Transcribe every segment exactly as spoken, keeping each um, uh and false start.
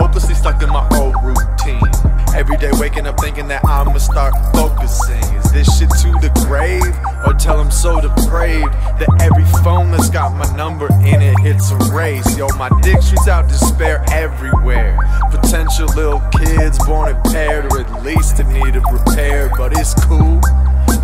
hopelessly stuck in my old routine. Every day waking up thinking that I'ma start focusing. Is this shit to the grave? Or tell I'm so depraved that every phone that's got my number in it hits a race. Yo, my dick shoots out despair everywhere. Potential little kids born impaired or at least in need of repair. But it's cool,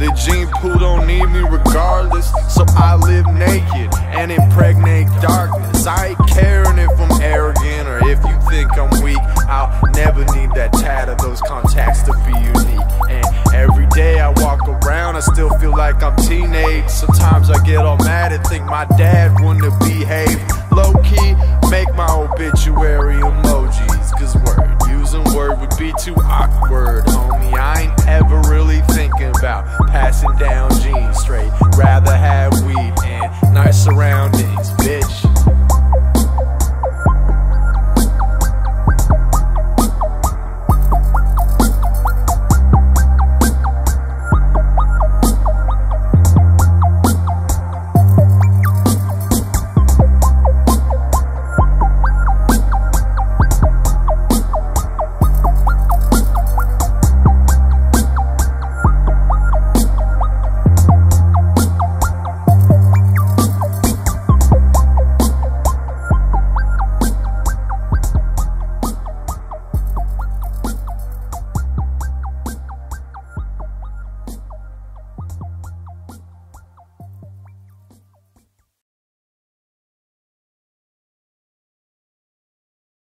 the gene pool don't need me regardless. So I live naked and impregnate darkness. I ain't caring if I'm arrogant or if you think I'm weak. I'll never need that tat of those contacts to be unique. And every day I walk around, I still feel like I'm teenage. Sometimes I get all mad and think my dad wouldn't have behaved. Low key, make my obituary emojis, cause word, using word would be too awkward, homie. I ain't ever really thinking about passing down genes straight. Rather have weed and nice surroundings, bitch.